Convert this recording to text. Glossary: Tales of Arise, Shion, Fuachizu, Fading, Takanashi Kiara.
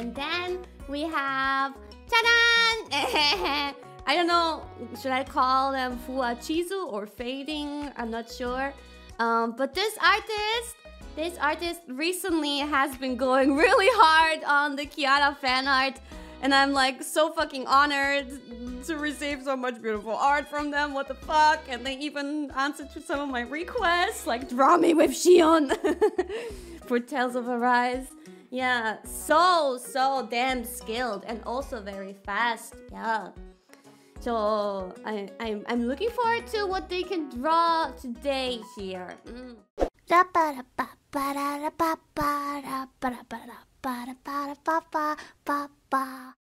And then we have... Ta-da! I don't know, should I call them Fuachizu or Fading? I'm not sure. But this artist recently has been going really hard on the Kiara fan art. And I'm like so fucking honored to receive so much beautiful art from them, what the fuck? And they even answered to some of my requests, like draw me with Shion for Tales of Arise. Yeah, so damn skilled and also very fast, yeah. So I'm looking forward to what they can draw today here. Mm.